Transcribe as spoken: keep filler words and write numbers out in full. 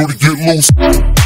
so to get loose.